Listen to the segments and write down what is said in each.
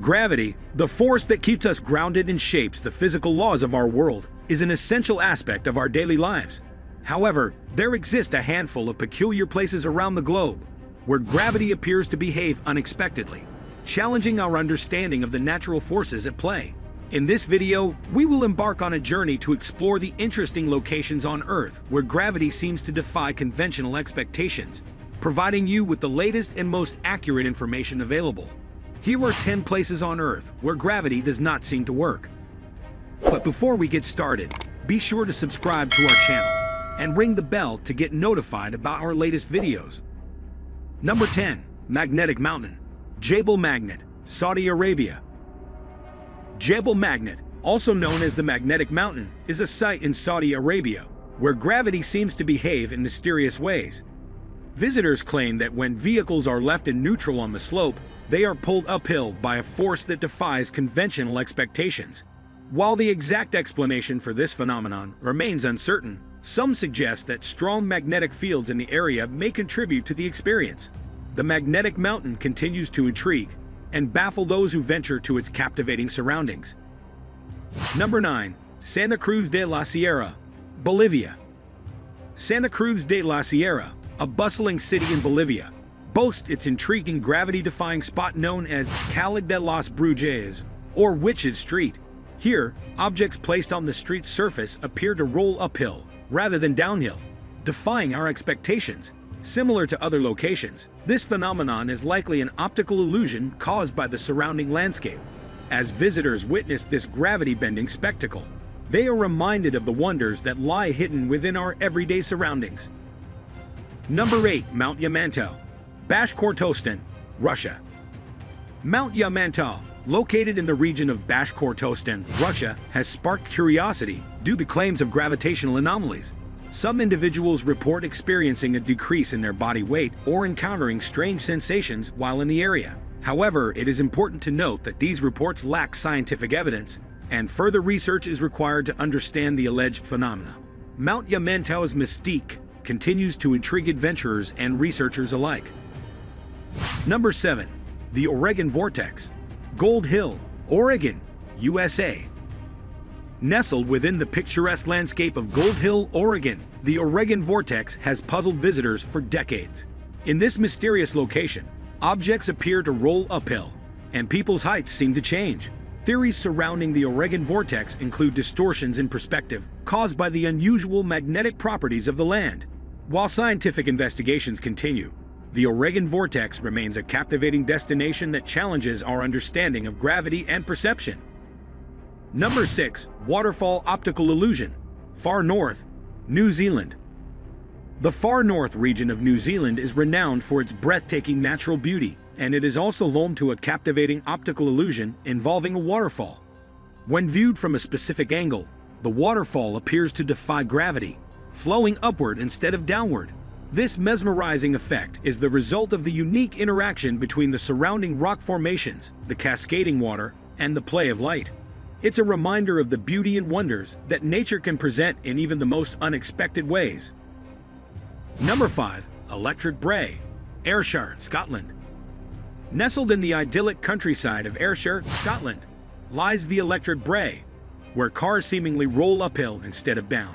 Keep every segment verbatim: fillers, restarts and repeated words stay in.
Gravity, the force that keeps us grounded and shapes the physical laws of our world, is an essential aspect of our daily lives. However, there exist a handful of peculiar places around the globe where gravity appears to behave unexpectedly, challenging our understanding of the natural forces at play. In this video, we will embark on a journey to explore the interesting locations on Earth where gravity seems to defy conventional expectations, providing you with the latest and most accurate information available. Here are ten places on Earth where gravity does not seem to work. But before we get started, be sure to subscribe to our channel and ring the bell to get notified about our latest videos. Number ten. Magnetic Mountain. Jabal Magnet, Saudi Arabia. Jabal Magnet, also known as the Magnetic Mountain, is a site in Saudi Arabia where gravity seems to behave in mysterious ways. Visitors claim that when vehicles are left in neutral on the slope, they are pulled uphill by a force that defies conventional expectations. While the exact explanation for this phenomenon remains uncertain, some suggest that strong magnetic fields in the area may contribute to the experience. The Magnetic Mountain continues to intrigue and baffle those who venture to its captivating surroundings. Number nine. Santa Cruz de la Sierra, Bolivia. Santa Cruz de la Sierra, a bustling city in Bolivia, boasts its intriguing gravity-defying spot known as Calle de las Brujas, or Witches Street. Here, objects placed on the street's surface appear to roll uphill rather than downhill, defying our expectations. Similar to other locations, this phenomenon is likely an optical illusion caused by the surrounding landscape. As visitors witness this gravity-bending spectacle, they are reminded of the wonders that lie hidden within our everyday surroundings. Number eight. Mount Yamantau, Bashkortostan, Russia. Mount Yamantau, located in the region of Bashkortostan, Russia, has sparked curiosity due to claims of gravitational anomalies. Some individuals report experiencing a decrease in their body weight or encountering strange sensations while in the area. However, it is important to note that these reports lack scientific evidence, and further research is required to understand the alleged phenomena. Mount Yamantau's mystique continues to intrigue adventurers and researchers alike. Number seven. The Oregon Vortex. Gold Hill, Oregon, U S A. Nestled within the picturesque landscape of Gold Hill, Oregon, the Oregon Vortex has puzzled visitors for decades. In this mysterious location, objects appear to roll uphill, and people's heights seem to change. Theories surrounding the Oregon Vortex include distortions in perspective caused by the unusual magnetic properties of the land. While scientific investigations continue, the Oregon Vortex remains a captivating destination that challenges our understanding of gravity and perception. Number six. Waterfall Optical Illusion, Far North, New Zealand. The Far North region of New Zealand is renowned for its breathtaking natural beauty, and it is also home to a captivating optical illusion involving a waterfall. When viewed from a specific angle, the waterfall appears to defy gravity, flowing upward instead of downward. This mesmerizing effect is the result of the unique interaction between the surrounding rock formations, the cascading water, and the play of light. It's a reminder of the beauty and wonders that nature can present in even the most unexpected ways. Number five. Electric Brae, Ayrshire, Scotland. Nestled in the idyllic countryside of Ayrshire, Scotland, lies the Electric Brae, where cars seemingly roll uphill instead of down.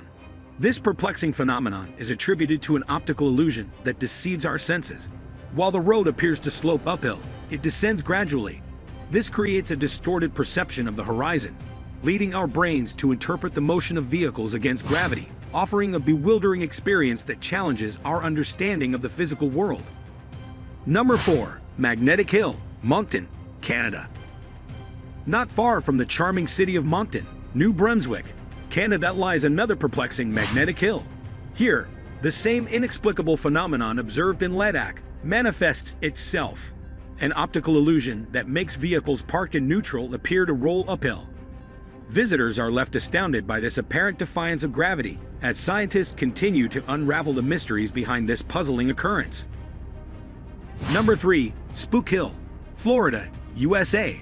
This perplexing phenomenon is attributed to an optical illusion that deceives our senses. While the road appears to slope uphill, it descends gradually. This creates a distorted perception of the horizon, leading our brains to interpret the motion of vehicles against gravity, offering a bewildering experience that challenges our understanding of the physical world. Number four. Magnetic Hill, Moncton, Canada. Not far from the charming city of Moncton, New Brunswick, Canada lies another perplexing magnetic hill. Here, the same inexplicable phenomenon observed in Ladakh manifests itself, an optical illusion that makes vehicles parked in neutral appear to roll uphill. Visitors are left astounded by this apparent defiance of gravity, as scientists continue to unravel the mysteries behind this puzzling occurrence. Number three. Spook Hill, Florida, U S A.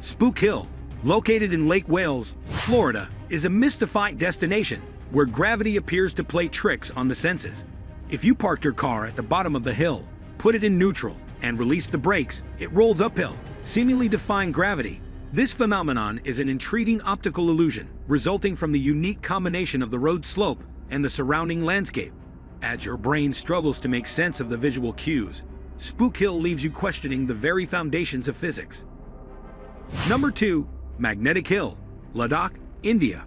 Spook Hill, located in Lake Wales, Florida, is a mystifying destination where gravity appears to play tricks on the senses. If you parked your car at the bottom of the hill, put it in neutral, and release the brakes, it rolls uphill, seemingly defying gravity. This phenomenon is an intriguing optical illusion, resulting from the unique combination of the road slope and the surrounding landscape. As your brain struggles to make sense of the visual cues, Spook Hill leaves you questioning the very foundations of physics. Number two. Magnetic Hill, Ladakh, India.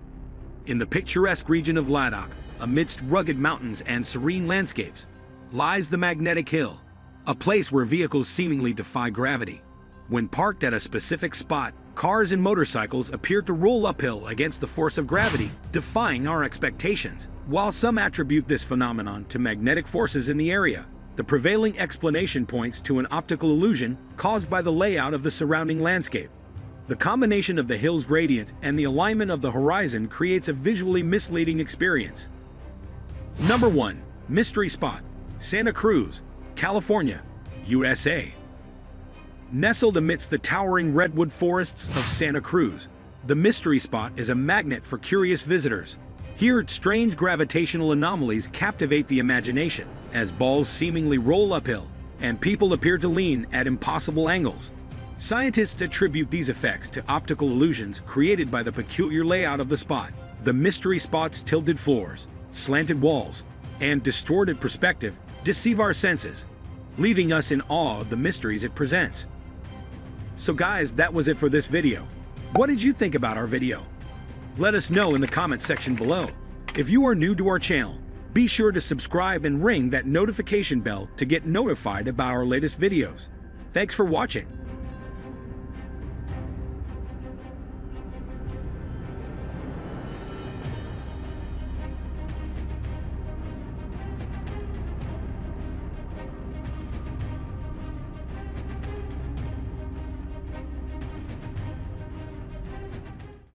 In the picturesque region of Ladakh, amidst rugged mountains and serene landscapes, lies the Magnetic Hill, a place where vehicles seemingly defy gravity. When parked at a specific spot, cars and motorcycles appear to roll uphill against the force of gravity, defying our expectations. While some attribute this phenomenon to magnetic forces in the area, the prevailing explanation points to an optical illusion caused by the layout of the surrounding landscape. The combination of the hill's gradient and the alignment of the horizon creates a visually misleading experience. Number one. Mystery Spot, Santa Cruz, California, U S A. Nestled amidst the towering redwood forests of Santa Cruz, the Mystery Spot is a magnet for curious visitors. Here, strange gravitational anomalies captivate the imagination, as balls seemingly roll uphill, and people appear to lean at impossible angles. Scientists attribute these effects to optical illusions created by the peculiar layout of the spot. The Mystery Spot's tilted floors, slanted walls, and distorted perspective deceive our senses, leaving us in awe of the mysteries it presents. So guys, that was it for this video. What did you think about our video? Let us know in the comment section below. If you are new to our channel, be sure to subscribe and ring that notification bell to get notified about our latest videos. Thanks for watching.